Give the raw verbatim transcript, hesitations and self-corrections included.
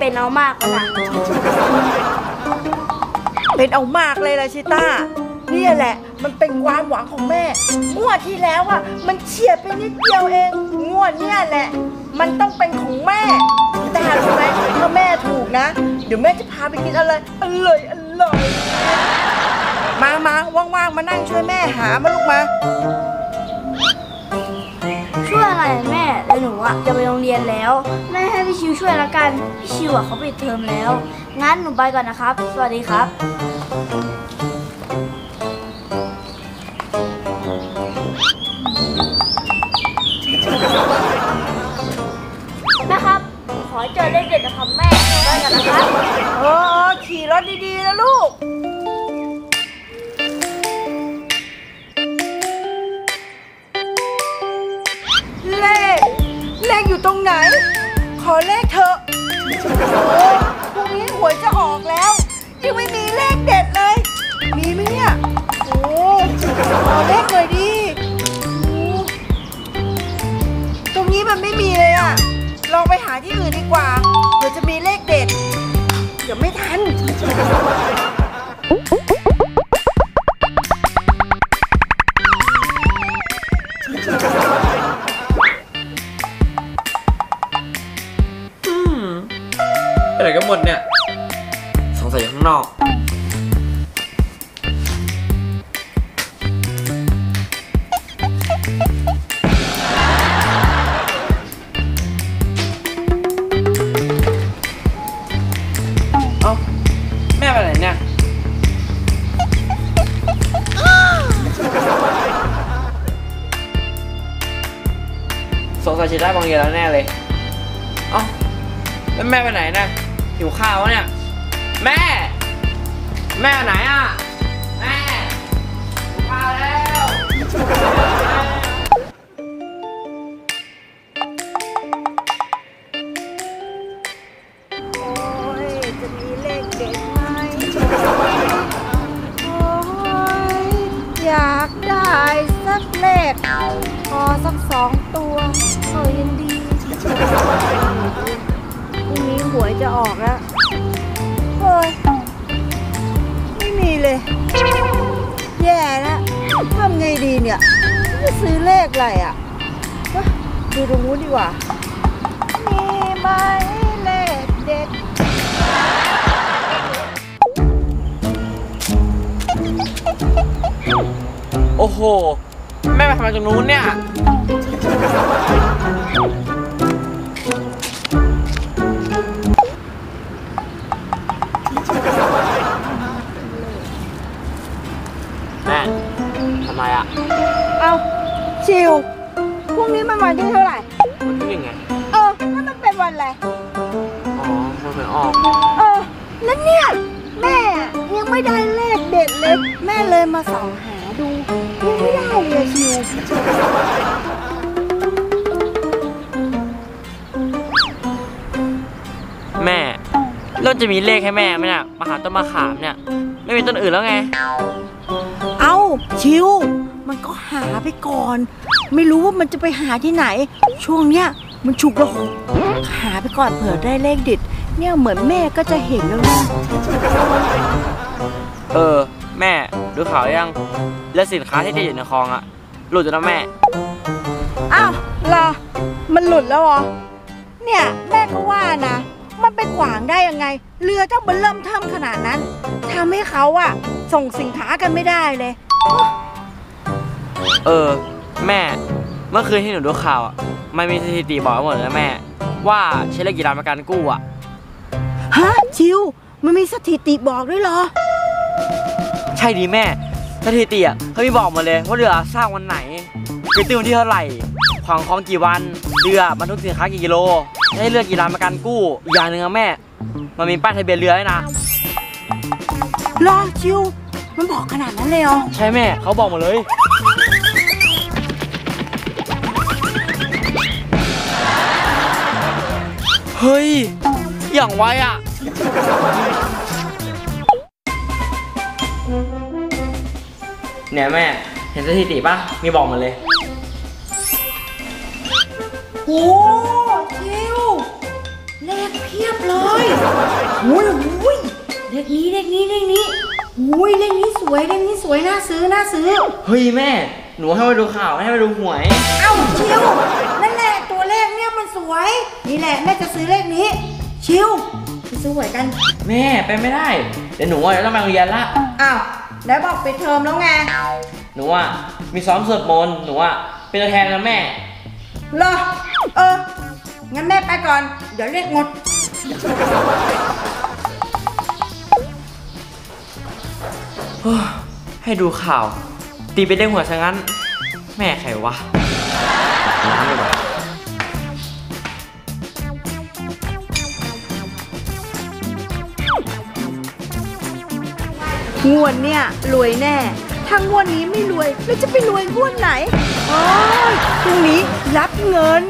เป็นเอามากขนาดเป็นเอามากเลยล่ะชิต้าเนี่ยแหละมันเป็นความหวังของแม่งวดที่แล้วอ่ะมันเฉียดไปนิดเดียวเองงวดเนี่ยแหละมันต้องเป็นของแม่แต่รู้ไหมถ้าแม่ถูกนะเดี๋ยวแม่จะพาไปกินอะไรอร่อยอร่อยมามาว่างๆมานั่งช่วยแม่หามาลูกมาช่วยอะไรแม่แล้วหนูอ่ะจะไปโรงเรียนแล้วแม่ให้พี่ชิวช่วยละกันพี่ชิวอ่ะเขาปิดเทอมแล้วงั้นหนูไปก่อนนะครับสวัสดีครับแม่ครับขอเจอเลขเด็ดนะครับแม่ได้กันนะครับเออขี่รถดีๆนะลูกเลขเลขอยู่ตรงไหนขอเลขเถอะโอ้พรุ่งนี้หวยจะออกแล้วยังไม่มีเลขเด็ดเลยมีไหมเนี่ยโอ้ขอเลขหน่อยดิตรงนี้มันไม่มีเลยอะลองไปหาที่อื่นดีกว่าเดี๋ยวจะมีเลขเด็ดเดี๋ยวไม่ทันไปไหนกันหมดเนี่ยสงสัยอยู่ข้างนอกสงสัยชิต้าบางเยแล้วแน่เลยเอ้าแล้วแม่ไปไหนนะหิวข้าวเนี่ยแม่แม่ไหนอ่ะแม่หิวข้าวแล้วโอ้ยจะมีเลขเด็ดไหมโอ้ยอยากได้สักเลขพอสักสองตัวเขายินดีพรุ่งนี้หวยจะออกแล้วเฮ้ยไม่มีเลยแย่แล้วทำไงดีเนี่ยจะซื้อเลขอะไรอ่ะดูตรงนู้นดีกว่ามีไหมเลขเด็ดโอ้โหแม่ไปทำไมตรงนู้นเนี่ยแม่ทำไมอ่ะเอาชิวพรุ่งนี้มันวันที่เท่าไหร่วันที่หนึ่งไงเออมันต้องเป็นวันอะไรอ๋อมันเป็นออกเออแล้วเนี่ยแม่ยังไม่ได้เลขเด็ดเลยแม่เลยมาส่องหาดูยังไม่ได้เลยชิวแม่เราจะมีเลขให้แม่ไหมเนี่ยมาหาต้นมะขามเนี่ยไม่มีต้นอื่นแล้วไงเอ้าชิวมันก็หาไปก่อนไม่รู้ว่ามันจะไปหาที่ไหนช่วงเนี้ยมันฉุกละหุกหาไปก่อนเผื่อได้เลขเด็ดเนี่ยเหมือนแม่ก็จะเห็นแล้วนะเออแม่ดูข่าวยังและสินค้าที่จะอยู่ในคลองอะหลุดแล้วแม่อ้าวเหรอมันหลุดแล้วเหรอเนี่ยแม่ก็ว่านะมันไปขวางได้ยังไงเรือต้องมันเริ่มเทิมขนาดนั้นทำให้เขาอะส่งสินค้ากันไม่ได้เลยเออแม่เมื่อคืนที่หนูดูข่าวมันมีสถิติบอกหมดแล้วแม่ว่าใช้เลขกี่ล้านในการกู้อะฮะชิวมันมีสถิติบอกด้วยเหรอใช่ดีแม่สถิติอ่ะเขามีบอกมาเลยว่าเรือสร้างวันไหนเกิดตื้นที่เท่าไหร่ขวางคลองกี่วันเรือบรรทุกสินค้ากี่กิโลให้เรือกี่ลำมาการกู้อย่างหนึ่งนะแม่มันมีป้ายทะเบียนเรือด้วยนะรอชิวมันบอกขนาดนั้นเลยอ๋อใช่แม่เขาบอกมาเลยเฮ้ยอย่างไวอ่ะเนี่ยแม่เห็นสถิติป่ะมีบอกหมดเลยโอ้ชิวเลข เพียบเลยโอ้ยโอ้ยเลขนี้เลขนี้เลขนี้โอ้ยเลขนี้สวยเลขนี้สวยน่าซื้อน่าซื้อเฮ้ยแม่หนูให้มาดูข่าวให้มาดูหวยเอ้าชิวนั่นแหละตัวเลขเนี่ยมันสวยนี่แหละแม่จะซื้อเลขนี้ชิวไปซื้อหวยกันแม่ไปไม่ได้เดี๋ยวหนูจะต้องไปโรงเรียนละอ้าวแล้วบอกปิดเทอมแล้วไงหนูอ่ะมีซ้อมสวดมนต์หนูอ่ะเป็นตัวแทนนะแม่เหรอเอองั้นแม่ไปก่อนเดี๋ยวเลขหมดให้ดูข่าวตีไปเล่นหัวซะงั้นแม่ใครวะงวดเนี่ยรวยแน่ถ้างวดนี้ไม่รวยแล้วจะไปรวยงวดไหนโอ้ยพรุ่งนี้รับเงิน